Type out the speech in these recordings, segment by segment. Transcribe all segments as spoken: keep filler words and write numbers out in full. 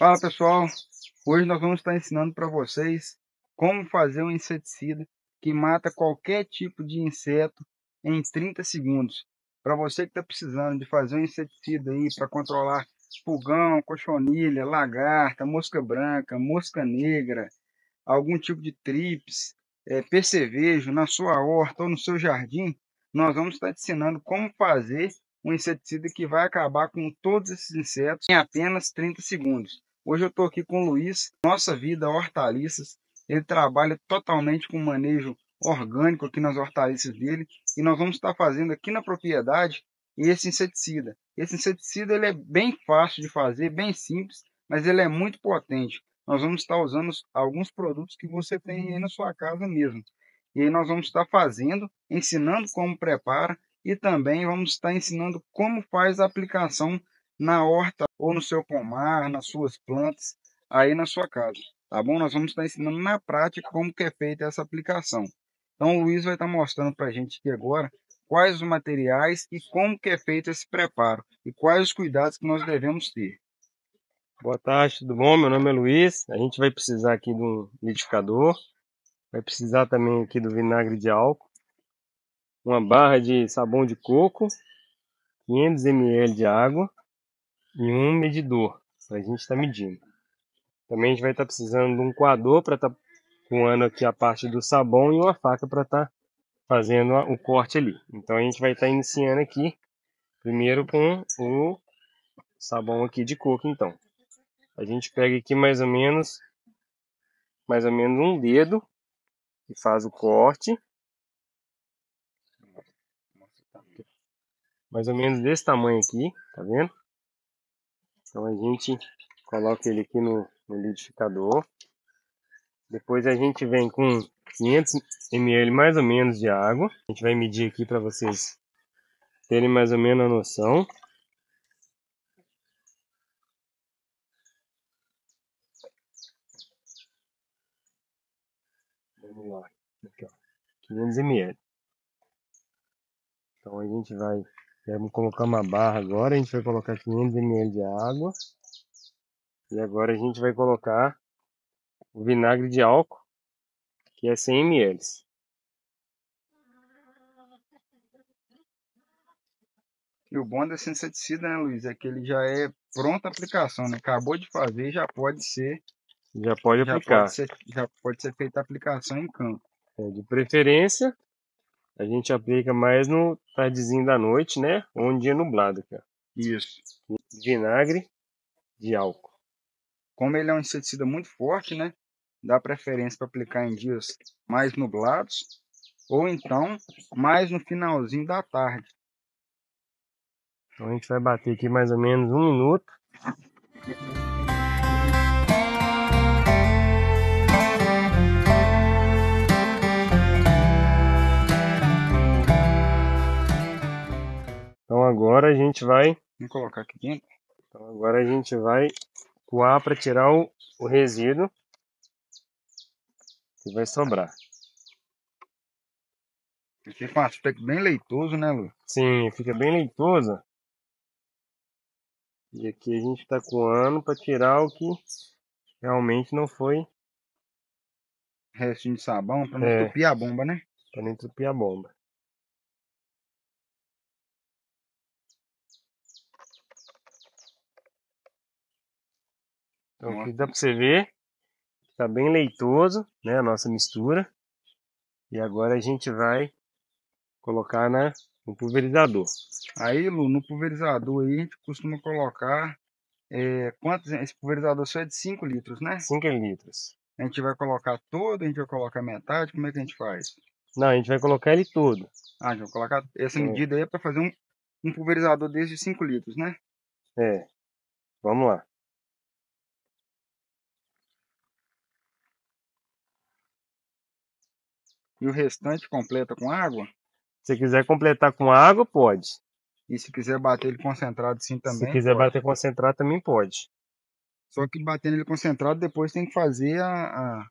Fala pessoal, hoje nós vamos estar ensinando para vocês como fazer um inseticida que mata qualquer tipo de inseto em trinta segundos. Para você que está precisando de fazer um inseticida aí para controlar pulgão, cochonilha, lagarta, mosca branca, mosca negra, algum tipo de trips, é, percevejo na sua horta ou no seu jardim, nós vamos estar te ensinando como fazer um inseticida que vai acabar com todos esses insetos em apenas trinta segundos. Hoje eu estou aqui com o Luiz, Nossa Vida Hortaliças. Ele trabalha totalmente com manejo orgânico aqui nas hortaliças dele. E nós vamos estar fazendo aqui na propriedade esse inseticida. Esse inseticida ele é bem fácil de fazer, bem simples, mas ele é muito potente. Nós vamos estar usando alguns produtos que você tem aí na sua casa mesmo. E aí nós vamos estar fazendo, ensinando como prepara. E também vamos estar ensinando como faz a aplicação na horta ou no seu pomar, nas suas plantas, aí na sua casa, tá bom? Nós vamos estar ensinando na prática como que é feita essa aplicação. Então o Luiz vai estar mostrando para a gente aqui agora quais os materiais e como que é feito esse preparo e quais os cuidados que nós devemos ter. Boa tarde, tudo bom? Meu nome é Luiz. A gente vai precisar aqui de um liquidificador, vai precisar também aqui do vinagre de álcool, uma barra de sabão de coco, quinhentos mililitros de água e um medidor para a gente estar medindo. Também a gente vai estar precisando de um coador para estar coando aqui a parte do sabão e uma faca para estar fazendo o corte ali. Então a gente vai estar iniciando aqui primeiro com o sabão aqui de coco. Então a gente pega aqui mais ou menos mais ou menos um dedo e faz o corte. Mais ou menos desse tamanho aqui, tá vendo? Então a gente coloca ele aqui no, no liquidificador. Depois a gente vem com quinhentos mililitros mais ou menos de água. A gente vai medir aqui para vocês terem mais ou menos a noção. Vamos lá, aqui, ó, quinhentos mililitros. Então a gente vai... Vamos colocar uma barra agora, a gente vai colocar quinhentos mililitros de água. E agora a gente vai colocar o vinagre de álcool, que é cem mililitros. E o bom desse inseticida, né, Luiz, é que ele já é pronta a aplicação, né? Acabou de fazer, já pode ser... Já pode aplicar. Já pode ser, já pode ser feita a aplicação em campo. É, de preferência... A gente aplica mais no tardezinho da noite, né? Ou um dia nublado. Cara. Isso. Vinagre de álcool. Como ele é um inseticida muito forte, né? Dá preferência para aplicar em dias mais nublados. Ou então, mais no finalzinho da tarde. Então a gente vai bater aqui mais ou menos um minuto. Então agora a gente vai... Vamos colocar aqui dentro. Então agora a gente vai coar para tirar o, o resíduo que vai sobrar. Ele fica um aspecto bem leitoso, né, Lu? Sim, fica bem leitoso. E aqui a gente está coando para tirar o que realmente não foi... Restinho de sabão para não é, entupir a bomba, né? Para não entupir a bomba. Então aqui dá para você ver, está bem leitoso, né, a nossa mistura. E agora a gente vai colocar na, no pulverizador. Aí, Lu, no pulverizador aí, a gente costuma colocar, é, quantos, esse pulverizador só é de cinco litros, né? cinco litros. A gente vai colocar todo, a gente vai colocar metade, como é que a gente faz? Não, a gente vai colocar ele todo. Ah, a gente vai colocar, essa é. medida aí é para fazer um, um pulverizador desse de cinco litros, né? É, vamos lá. E o restante completa com água? Se quiser completar com água, pode. E se quiser bater ele concentrado sim também? Se quiser pode. bater concentrado também pode. Só que batendo ele concentrado depois tem que fazer a... a...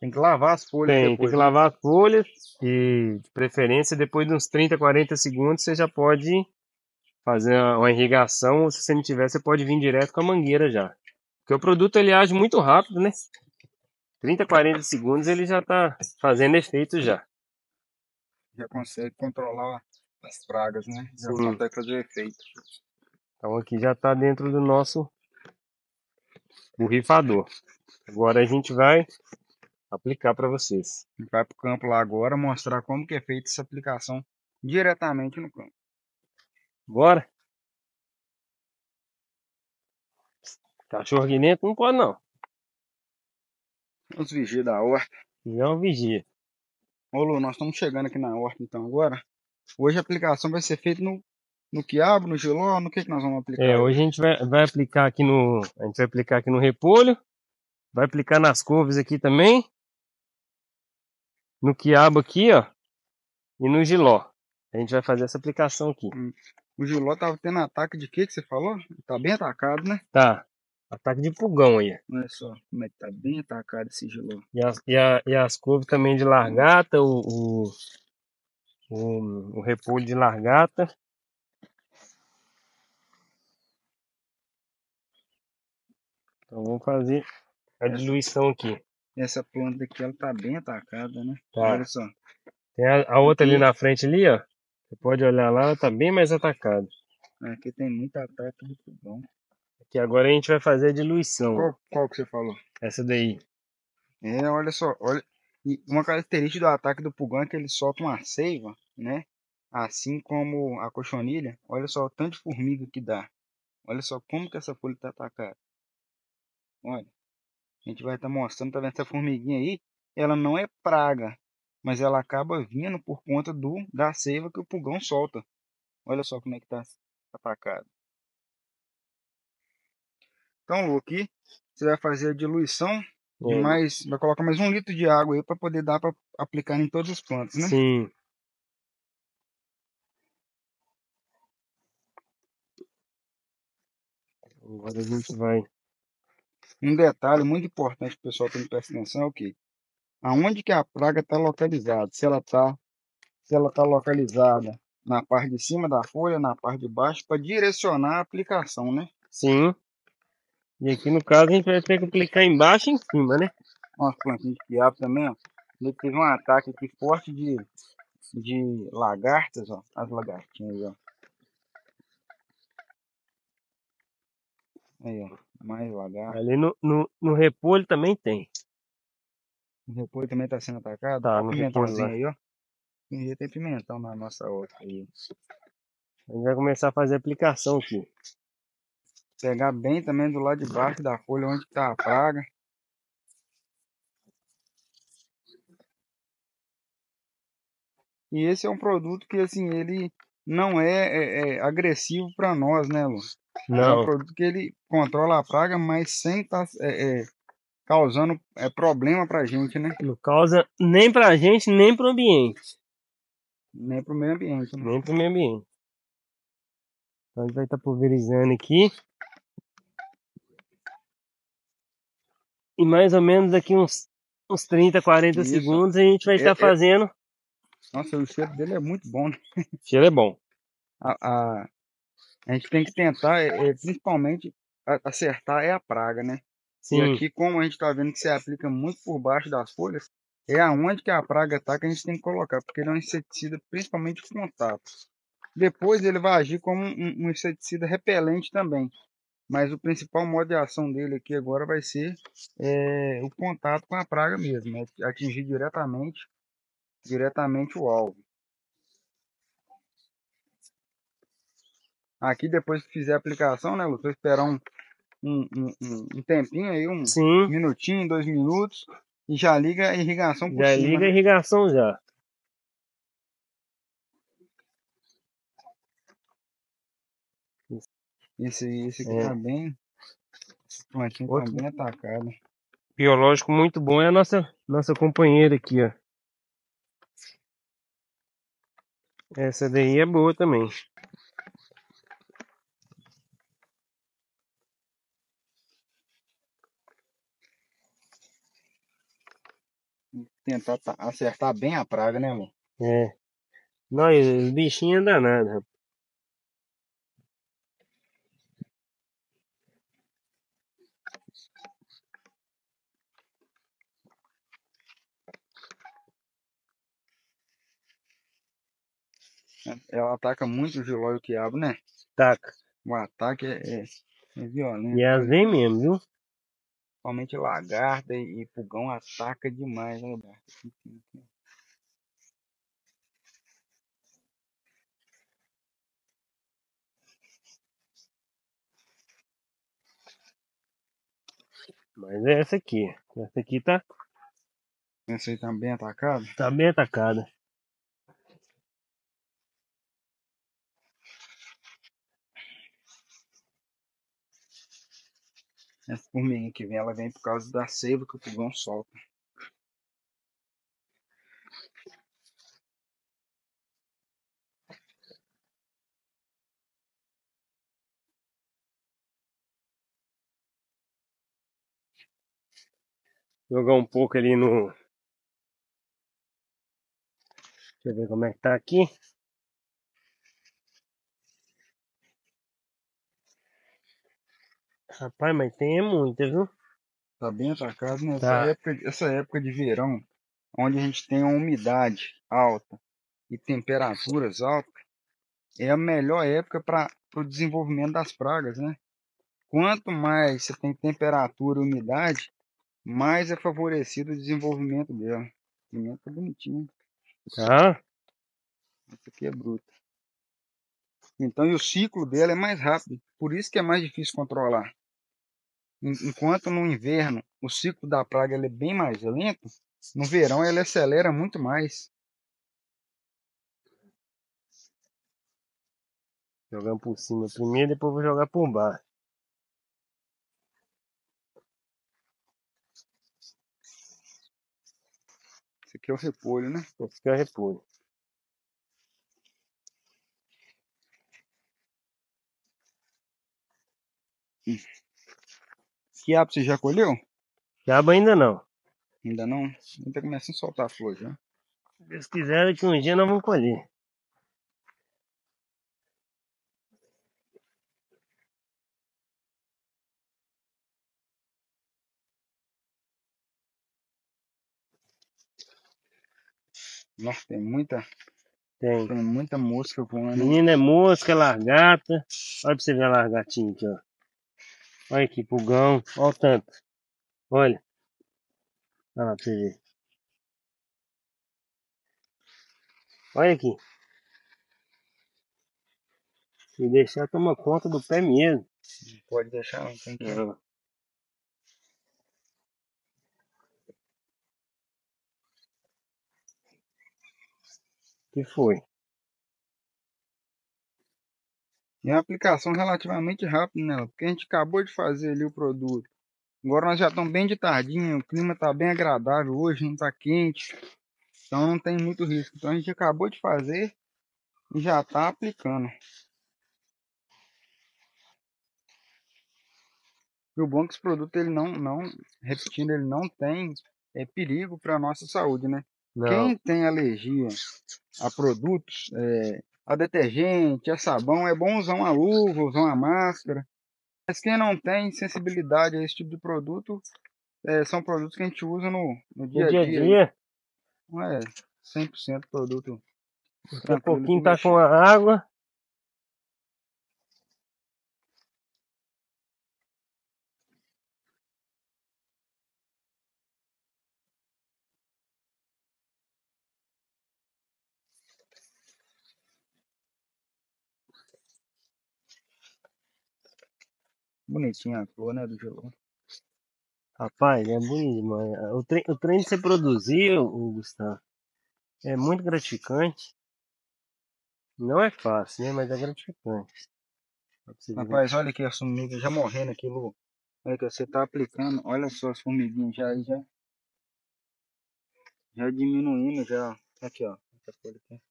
Tem que lavar as folhas tem, depois. Tem que né? lavar as folhas e de preferência depois de uns trinta, quarenta segundos você já pode fazer uma irrigação. Ou se você não tiver, você pode vir direto com a mangueira já. Porque o produto ele age muito rápido, né? trinta, quarenta segundos ele já tá fazendo efeito já. Já consegue controlar as pragas, né? Já Sim. consegue fazer efeito. Então aqui já tá dentro do nosso borrifador. Agora a gente vai aplicar para vocês. A gente vai pro campo lá agora mostrar como que é feita essa aplicação diretamente no campo. Bora! Cachorro aqui dentro não pode não. Os vigia da horta. Não vigia. Ô Lu, nós estamos chegando aqui na horta então agora. Hoje a aplicação vai ser feita no, no quiabo, no giló, no que que nós vamos aplicar? É, hoje a gente vai, vai aplicar aqui no, a gente vai aplicar aqui no repolho. Vai aplicar nas couves aqui também. No quiabo aqui, ó. E no giló. A gente vai fazer essa aplicação aqui. Hum. O giló tava tendo ataque de quê que você falou? Tá bem atacado, né? Tá. Ataque de pulgão aí. Olha só como é que tá bem atacado esse giló. E as, e a, e as couves também de largata, o, o, o, o repolho de largata. Então vamos fazer a diluição aqui. Essa planta aqui ela tá bem atacada, né? Tá. Olha só. Tem a, a outra aqui. Ali na frente ali, ó. Você pode olhar lá, ela tá bem mais atacada. Aqui tem muito ataque de pulgão. Aqui agora a gente vai fazer a diluição. Qual, qual que você falou? Essa daí. É, olha só, olha. E uma característica do ataque do pulgão é que ele solta uma seiva, né? Assim como a cochonilha. Olha só o tanto de formiga que dá. Olha só como que essa folha tá atacada. Olha. A gente vai estar tá mostrando, tá vendo essa formiguinha aí? Ela não é praga, mas ela acaba vindo por conta do, da seiva que o pulgão solta. Olha só como é que tá atacado. Então, Lu, aqui você vai fazer a diluição e mais, vai colocar mais um litro de água aí para poder dar para aplicar em todas as plantas, né? Sim. Agora a gente vai. Um detalhe muito importante, pessoal, tem que prestar atenção é o que? Aonde que a praga está localizada? Se ela está, se ela está localizada na parte de cima da folha, na parte de baixo, para direcionar a aplicação, né? Sim. E aqui no caso a gente vai ter que aplicar embaixo e em cima, né? Ó, as plantinhas de quiabo também, ó. Ele teve um ataque aqui forte de, de lagartas, ó. As lagartinhas, ó. Aí, ó. Mais lagartas. Ali no, no, no repolho também tem. O repolho também tá sendo atacado? Tá, no pimentãozinho aí, ó. Tem pimentão na nossa outra aí. A gente vai começar a fazer a aplicação aqui. Pegar bem também do lado de baixo da folha, onde está a praga. E esse é um produto que, assim, ele não é, é, é agressivo para nós, né, Lu? Não. É um produto que ele controla a praga, mas sem estar tá, é, é, causando é, problema para a gente, né? Não causa nem para a gente, nem para o ambiente. Nem para o meio ambiente. Né? Nem para o meio ambiente. Então a gente vai estar tá pulverizando aqui. E mais ou menos aqui uns, uns trinta, quarenta Isso. segundos a gente vai estar é, tá fazendo. É... Nossa, o cheiro dele é muito bom. Né? O cheiro é bom. A, a, a gente tem que tentar, é, é, principalmente, acertar é a praga, né? Sim. E aqui, como a gente está vendo que se aplica muito por baixo das folhas, é aonde que a praga está que a gente tem que colocar, porque ele é um inseticida principalmente de contato. Depois ele vai agir como um, um inseticida repelente também. Mas o principal modo de ação dele aqui agora vai ser é, o contato com a praga mesmo. É atingir diretamente, diretamente o alvo. Aqui depois que fizer a aplicação, né, Lu? Vou esperar um, um, um, um tempinho aí, um Sim. minutinho, dois minutos. E já liga a irrigação por já cima. Já liga a irrigação já. Esse, esse aqui é. Tá bem. Plantinho tá bem atacado. Biológico muito bom é a nossa, nossa companheira aqui, ó. Essa daí é boa também. Tentar acertar bem a praga, né, amor? É. Nós, os bichinhos danados, rapaz. Ela ataca muito o giló e o quiabo, né? Ataca. O ataque é, é, é violento. E elas vêm mesmo, viu? Principalmente lagarta e pulgão ataca demais, né? Mas é essa aqui. Essa aqui tá... Essa aí tá bem atacada? Tá bem atacada. Essa formiga que vem, ela vem por causa da seiva que o pulgão solta. Jogar um pouco ali no... Deixa eu ver como é que tá aqui. Rapaz, mas tem muita, viu? Tá bem atacado nessa tá. época, essa época de verão, onde a gente tem uma umidade alta e temperaturas altas, é a melhor época para o desenvolvimento das pragas, né? Quanto mais você tem temperatura e umidade, mais é favorecido o desenvolvimento dela. Pimenta tá bonitinha. Tá? Essa aqui é bruta. Então, e o ciclo dela é mais rápido. Por isso que é mais difícil controlar. Enquanto no inverno o ciclo da praga ela é bem mais lento, no verão ela acelera muito mais. Jogando por cima primeiro, depois vou jogar por baixo. Esse aqui é o repolho, né? Esse aqui é o repolho. Quiabo você já colheu? Quiabo ainda não. Ainda não? Ainda começa a soltar a flor já. Se Deus quiser, que um dia nós vamos colher. Nossa, tem muita... Tem. Tem muita mosca voando. Menina, é mosca, largata. Olha pra você ver a largatinha aqui, ó. Olha aqui, pulgão, olha o tanto. Olha. Olha lá pra você ver. Olha aqui. Se deixar, toma conta do pé mesmo. Não pode deixar, não tem que. Não. Que foi? É uma aplicação relativamente rápida nela, porque a gente acabou de fazer ali o produto. Agora nós já estamos bem de tardinha, o clima está bem agradável hoje, não está quente, então não tem muito risco. Então a gente acabou de fazer e já está aplicando. E o bom é que esse produto, ele não, não, repetindo, ele não tem é, perigo para a nossa saúde, né? Não. Quem tem alergia a produtos... É, a detergente, a sabão, é bom usar uma luva, usar uma máscara. Mas quem não tem sensibilidade a esse tipo de produto, é, são produtos que a gente usa no, no dia a dia. No dia a dia? Não é cem por cento produto. Daqui a pouquinho tá com a água. Bonitinha a flor, né, do gelô. Rapaz, é bonito demais. O trem, o trem de você produzir, o Gustavo, é muito gratificante. Não é fácil, né, mas é gratificante. Rapaz, olha aqui as formigas já morrendo aqui, Lu. Olha que você tá aplicando, olha só as formiguinhas já aí, já. Já diminuindo já. Aqui, ó. Essa folha aqui.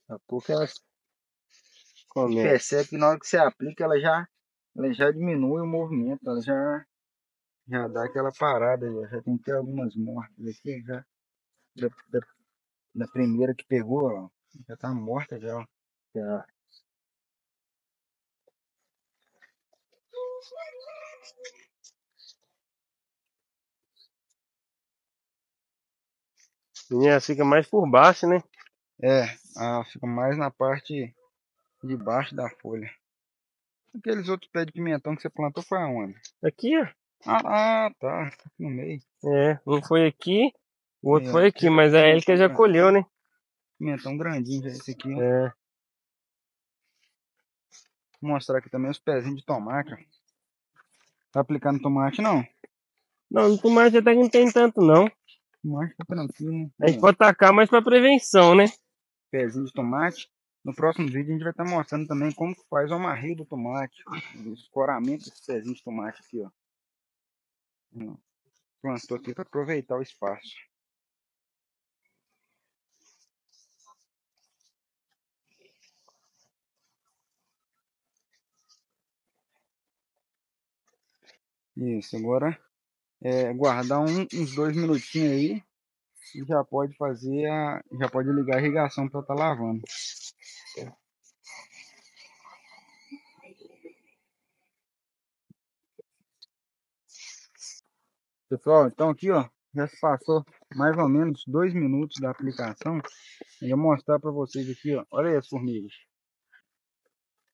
Daqui a pouco elas... Você percebe que na hora que você aplica, ela já, ela já diminui o movimento, ela já, já dá aquela parada, já, já tem que ter algumas mortas aqui, já, da, da, da primeira que pegou, ó, já tá morta já, ó. Já. E ela fica mais por baixo, né? É, ela fica mais na parte de baixo da folha. Aqueles outros pés de pimentão que você plantou foi aonde? Aqui, ó. Ah, tá. Tá aqui no meio. É, um foi aqui, o outro é, foi aqui, mas a Élica já colheu, né? Pimentão grandinho já esse aqui. É. Vou mostrar aqui também os pezinhos de tomate. Tá aplicando tomate, não? Não, no tomate até que não tem tanto, não. Tomate tá tranquilo. A gente pode tacar mais pra prevenção, né? Pezinho de tomate. No próximo vídeo a gente vai estar tá mostrando também como que faz o amarreio do tomate. O escoramento desse pezinho de tomate aqui, ó. Plantou aqui para aproveitar o espaço. Isso, agora é guardar um, uns dois minutinhos aí e já pode fazer a, já pode ligar a irrigação para estar tá lavando. Pessoal, então aqui, ó, já se passou mais ou menos dois minutos da aplicação. Eu vou mostrar pra vocês aqui, ó. Olha aí as formigas.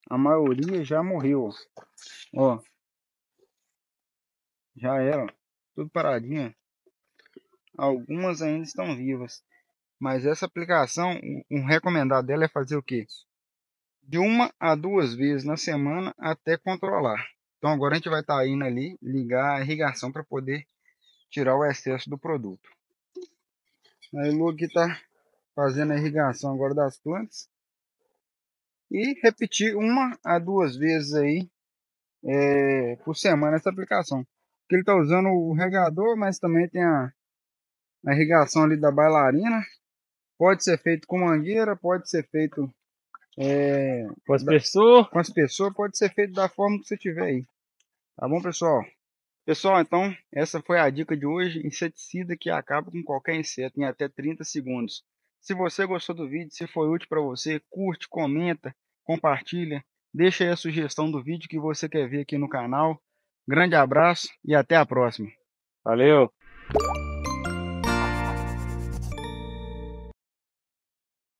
A maioria já morreu, ó. Ó. Já era, ó. Tudo paradinha. Algumas ainda estão vivas. Mas essa aplicação, o recomendado dela é fazer o quê? De uma a duas vezes na semana até controlar. Então agora a gente vai estar indo ali, ligar a irrigação para poder tirar o excesso do produto. Aí o Luke está fazendo a irrigação agora das plantas. E repetir uma a duas vezes aí é, por semana essa aplicação. Porque ele está usando o regador, mas também tem a, a irrigação ali da bailarina. Pode ser feito com mangueira, pode ser feito é, com as pessoas. Com as pessoas, pode ser feito da forma que você tiver aí. Tá bom, pessoal? Pessoal, então, essa foi a dica de hoje, inseticida que acaba com qualquer inseto em até trinta segundos. Se você gostou do vídeo, se foi útil para você, curte, comenta, compartilha, deixa aí a sugestão do vídeo que você quer ver aqui no canal. Grande abraço e até a próxima. Valeu!